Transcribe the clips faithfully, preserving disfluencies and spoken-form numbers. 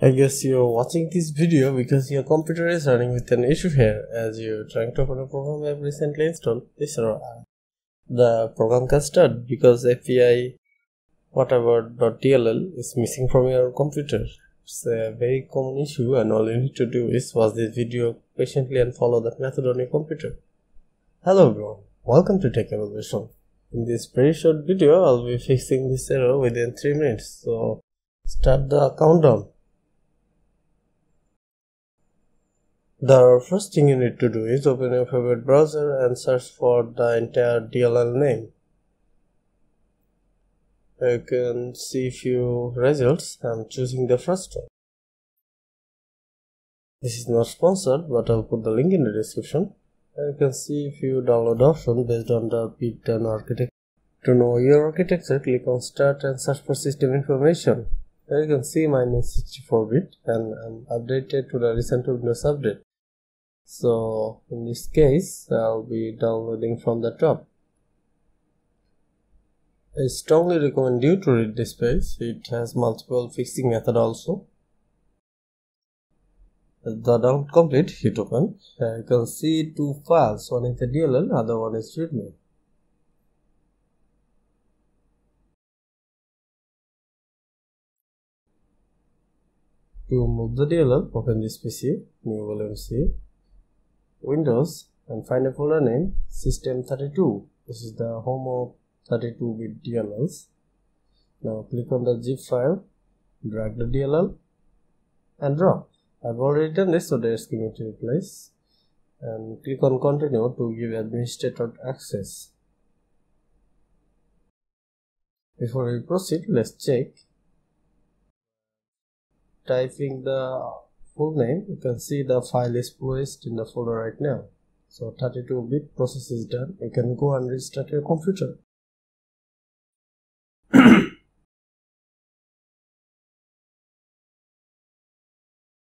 I guess you're watching this video because your computer is running with an issue here, as you're trying to open a program I've recently installed. This error. The program can start because api whatever.dll is missing from your computer. It's a very common issue, and all you need to do is watch this video patiently and follow that method on your computer. Hello everyone, welcome to Tech Evolution. In this very short video, I'll be fixing this error within three minutes, so start the countdown. The first thing you need to do is open your favorite browser and search for the entire D L L name. You can see few results. I'm choosing the first one. This is not sponsored, but I'll put the link in the description. You can see few download options based on the Python architecture. To know your architecture, click on Start and search for system information. Here you can see mine is sixty-four bit and I'm updated to the recent Windows update. So in this case, I'll be downloading from the top. I strongly recommend you to read this page. It has multiple fixing method also. The download complete, hit open. You can see two files, one is the D L L, other one is readme. To move the D L L, open this P C, new volume C, Windows, and find a folder name system thirty-two. This is the home of thirty-two bit D L Ls. Now click on the zip file, drag the D L L, and drop. I've already done this, so there's going to replace. And click on continue to give administrator access. Before we proceed, let's check. Typing the full name, you can see the file is placed in the folder right now. So thirty-two bit process is done. You can go and restart your computer.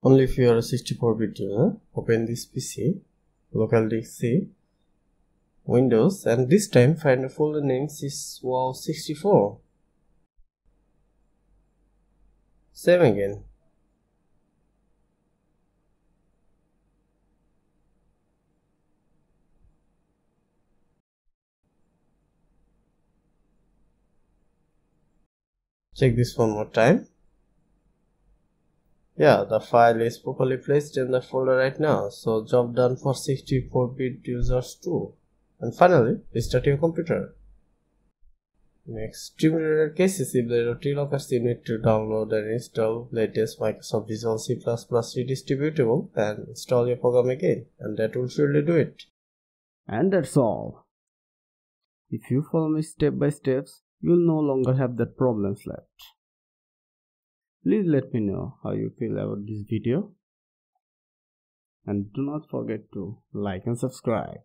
Only if you are a sixty-four bit user, open this P C, local disk C, Windows, and this time find a folder named syswow sixty-four. Save again. Check this one more time. Yeah, the file is properly placed in the folder right now, so job done for sixty-four bit users too. And finally, restart your computer. In extreme rare cases, if there are t-lockers, you need to download and install latest Microsoft Visual C plus plus redistributable and install your program again, and that will surely do it. And that's all. If you follow me step by steps, you'll no longer have that problems left. Please let me know how you feel about this video, and do not forget to like and subscribe.